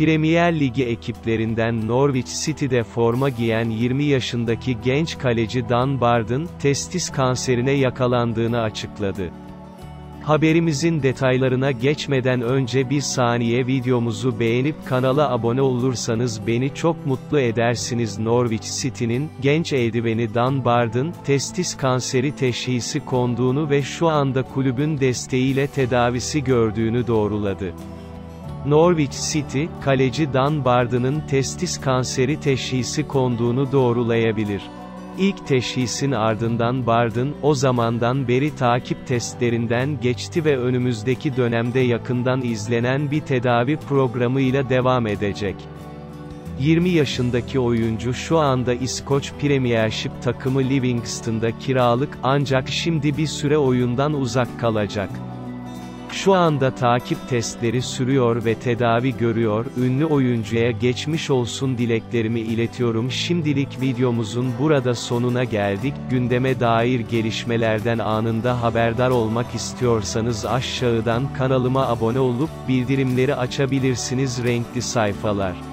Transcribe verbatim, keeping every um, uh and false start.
Premier Ligi ekiplerinden Norwich City'de forma giyen yirmi yaşındaki genç kaleci Dan Barden, testis kanserine yakalandığını açıkladı. Haberimizin detaylarına geçmeden önce bir saniye videomuzu beğenip kanala abone olursanız beni çok mutlu edersiniz. Norwich City'nin genç eldiveni Dan Barden, testis kanseri teşhisi konduğunu ve şu anda kulübün desteğiyle tedavisi gördüğünü doğruladı. Norwich City, kaleci Dan Barden'ın testis kanseri teşhisi konduğunu doğrulayabilir. İlk teşhisin ardından Barden, o zamandan beri takip testlerinden geçti ve önümüzdeki dönemde yakından izlenen bir tedavi programıyla devam edecek. yirmi yaşındaki oyuncu şu anda İskoç Premiership takımı Livingston'da kiralık, ancak şimdi bir süre oyundan uzak kalacak. Şu anda takip testleri sürüyor ve tedavi görüyor. Ünlü oyuncuya geçmiş olsun dileklerimi iletiyorum. Şimdilik videomuzun burada sonuna geldik. Gündeme dair gelişmelerden anında haberdar olmak istiyorsanız aşağıdan kanalıma abone olup bildirimleri açabilirsiniz. Renkli sayfalar.